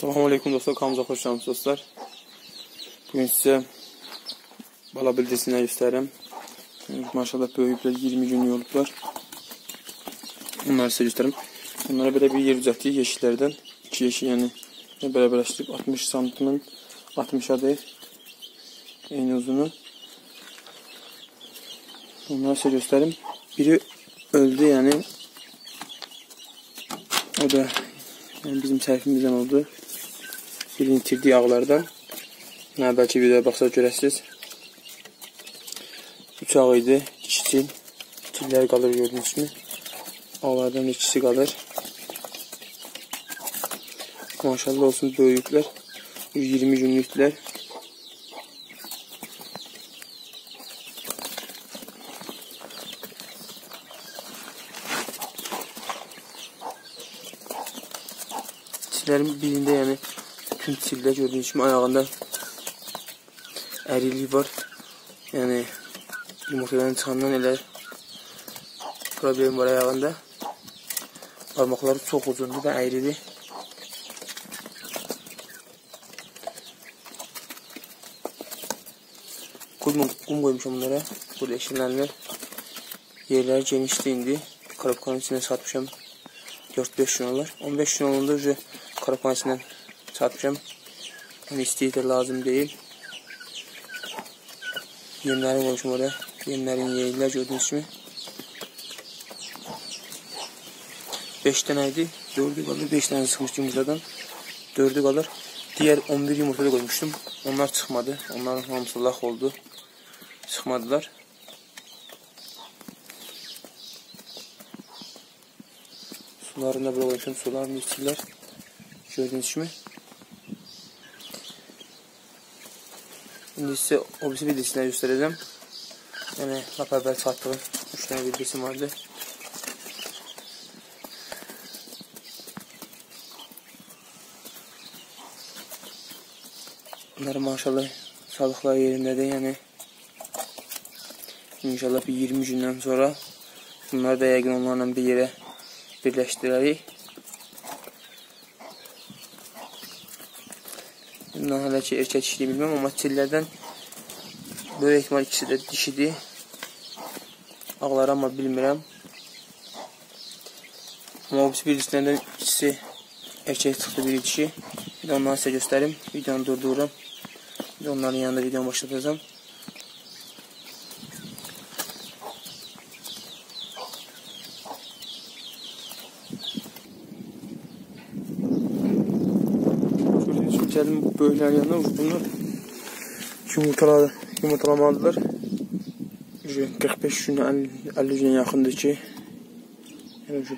Selamünaleyküm dostlar, kanalımıza hoş geldiniz dostlar. Bugün size bala bildircinler göstereyim. Maşallah böyükler 20 gün yoluplar. Bunları size göstereyim. Bunlara böyle bir yer düzelttik yeşillerden. İki yeşil yani beraberleştirip 60 santimin 60'a değil en uzunu. Bunları size göstereyim. Biri öldü yani. O da yani bizim sərfimizden oldu. Birini itirdiği ağlardan. Yani belki bir de baksa görəsiniz. Üç ağ idi. İkisi. İtirlər qalır gördüğünüz kimi. Ağlardan ikisi qalır. Maşallah olsun böyüklər. 20 günlüklər. Birinde yani tüm tilde gördüğünüz gibi ayağında əriliyi var. Yani yumurtadan çıxandan elə problem var ayağında. Parmakları çok uzundu da ərili. Kum koymuşam bunlara. Burada eşilenler. Yerler genişdi indi. Karapkanın içine satmışam 4-5 gün olur. 15 gün olunca üzere karapanisinden çatmışam. Yani isteği de lazım değil. Yemlerim koymuşum orada. Yemlerim yeyirler gördüğünüz gibi. 5 taneydi. 4'ü kalır. 5 tane sıkmıştı yumurtadan. 4'ü kalır. Diğer 11 yumurtada koymuştum. Onlar çıkmadı. Onların hamısı lağ oldu. Çıkmadılar. Sularında buraya koymuşum. Sularını içirler. Gördüğünüz kimi. İndi size o birisi bildircinləri göstereceğim. Yani lap əvvəl çatdığı 3 tane bildircin vardı. Bunların maşallah sağlıqları yerindədir. Yani inşallah bir 20 gündən sonra bunları da yəqin onlarla bir yerə birləşdirərik. Bundan hala ki erkek işliyi bilmem ama tillerden böyle ihtimal ikisi de dişidir. Ağlar ama bilmirəm. Ama o birisi bildircinlərdən ikisi erkek çıxdı, biri dişi. Bir de onları size göstereyim. Videonu durdururam. Bir de onların yanında videonu başlatacağım. Gəldim böyüklərin yanına uçdumlar. Yumurtalamadılar. 45 günə 50 günə yaxındır ki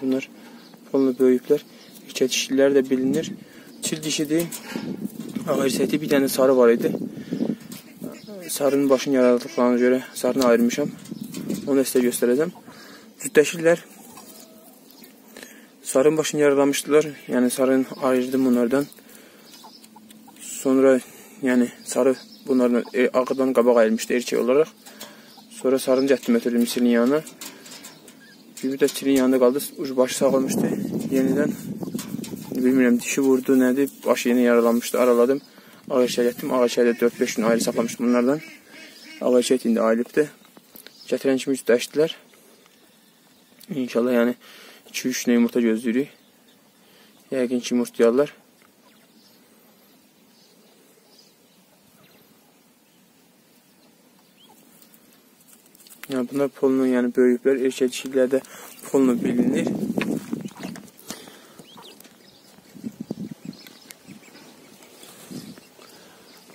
bunlar onunla böyüyüblər. İlkə dişilər də bilinir. Çil dişidir. Ağırsəti bir tane sarı var idi. Sarının başını yaradıqlarına görə sarını ayırmışam. Onu da sizə göstərəcəm. Cüddəşirlər. Sarının başını yaralamışdılar. Yəni sarını ayırdım bunlardan. Sonra yani sarı bunlardan ağırdan qabaq ayırmışdı erkek olarak. Sonra sarını cətdim ötürdüm silin yanına. Bir de silin yanında kaldı. Ucu başı sağlamışdı. Yeniden bilmirəm dişi vurdu nədir. Başı yeni yaralanmışdı. Araladım. Ağır erkek etdim. Ağır erkek 4-5 gün ayrı saxlamışdım bunlardan. Ağır erkek indi ayrılıbdı. Gətirən kimi cüdləşdilər. İnşallah yani 2-3 günə yumurta gözləyirik. Yəqin ki yumurtlayarlar. Yani bunlar polunun yani böyüklər, erkek dişilərdə polunu bilinir.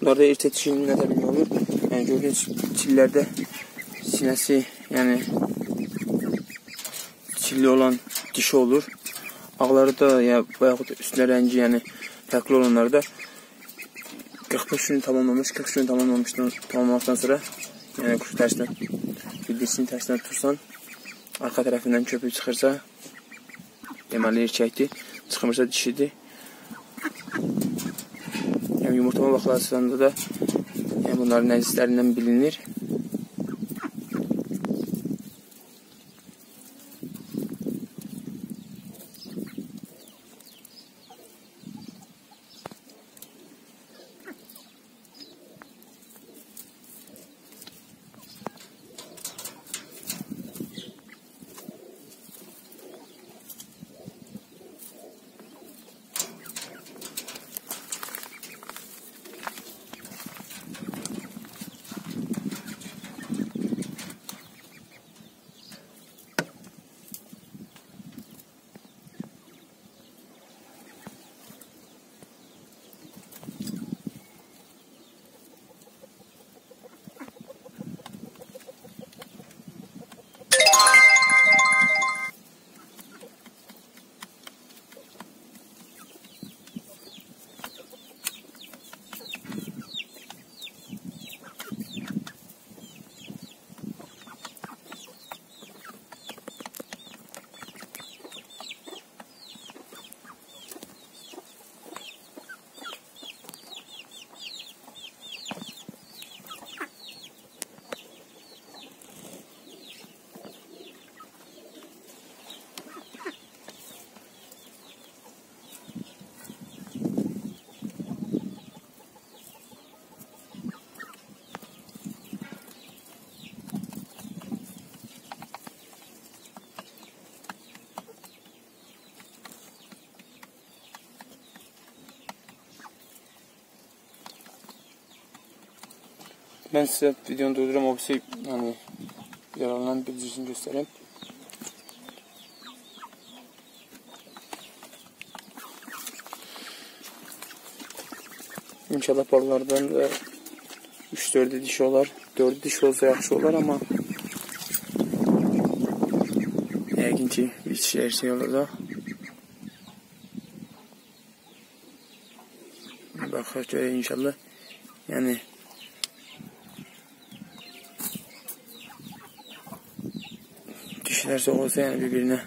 Bunlarda erkek dişinin nə təbii olur? Yani gördüyünüz dişilərdə sinəsi yani dişili olan dişi olur. Ağları da ya bayağı da üstünə rəngi yani fərqli olanlarda 45 günü tamamlamış, 40 günü tamamlamışdan sonra yani kuşu tərsindən bildircinin tərsinə tutursan, arka tərəfindən köpüyü çıxırsa deməli erkəkdir, çıxmırsa dişidir. Yani yumurtlama vaxtlarında da yani bunların nəzislərindən bilinir. Ben size videonu durduram, o bir şey yani yararlanan bildircini göstereyim. İnşallah balılardan 3-4'e diş olar. 4'e diş olsa yaxşı olar, ama yəqin ki bir şey, olur da. Baxaq görək inşallah. Yəni dişlərsə olsa, yəni bir-birinə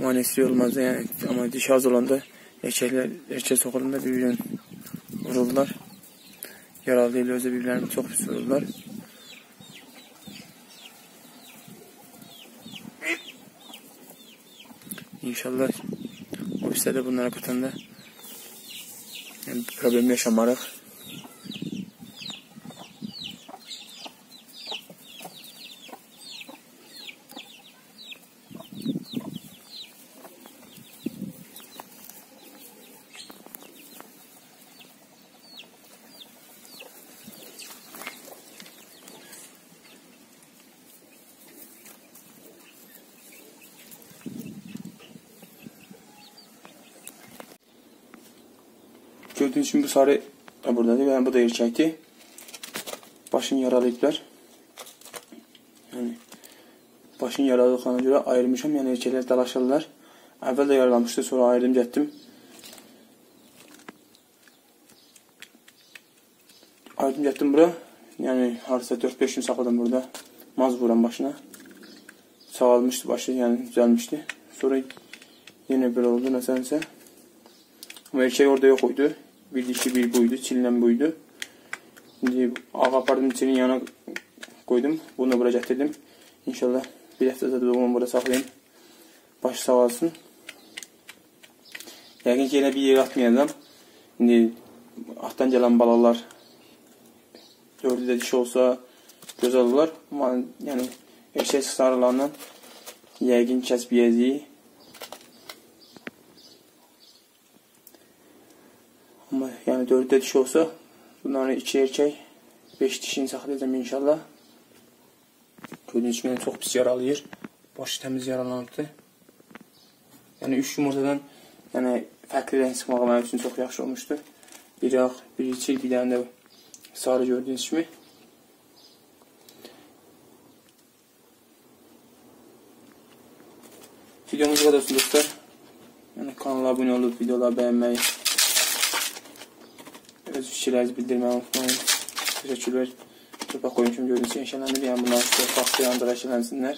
müanisli olmaz yəni, ama diş az olanda erkek sokulunda birbirine vururlar. Yaralı ile özü birbirlerini çok pis vururlar. İnşallah o pisler de bunlara kutanda yani problem yaşamarak. Gördüğünüz için bu sarı da buradadır. Yani bu da erkekti. Başını yaralayıblar. Yani başını yaraladıklarına göre ayırmışam. Yani erkekler dalaşırlar. Evvel de yaralamıştı. Sonra ayırdım, getdim. Ayırdım, getdim bura. Yani harcıda 4-5 gün sakladım burada. Maz vuran başına. Sağalmıştı başı. Yani düzelmişti. Sonra yine böyle oldu. Nedense. Ama erkek orada yok oydu. Bir dişi bir buydu, çinlən buydu. Şimdi ağa apardım, çinin yanına koydum. Bunu da buraya getirdim. İnşallah bir haftada da onu burada saklayayım. Başı sağ olsun. Yəqin ki, yine bir yer atmayacağım. Şimdi atdan gelen balalar 4'ü de dişi olsa göz alırlar. Ama yani erkek sarılarından yəqin kəsbiyəcəyi. Ama yani 4'de dişi olsa bunların 2 erkek 5 dişini saklayacağım inşallah. Gördüğünüz gibi çok pis yaralayır. Başı temiz yaralanıbdır. Yani 3 yumurtadan yani farklı renk sıkmağı benim için çok yaxşı olmuştu. Biri ağ, biri çil, bir tane de sarı gördüğünüz gibi. Videomuz kadar dostlar. Yani kanala abone olup videoları beğenmeyi, öz fikirlerinizi bildirmeyi unutmayın. Teşekkürler. Topak koyun kimi gördüğünüz için eşeləndir. Yani bunlar farklı yandır eşelənsinler.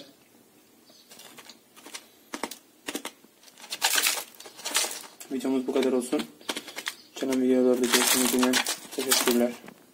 Videomuz bu kadar olsun. Canım videolarda görüşmeyi dinleyin. Teşekkürler.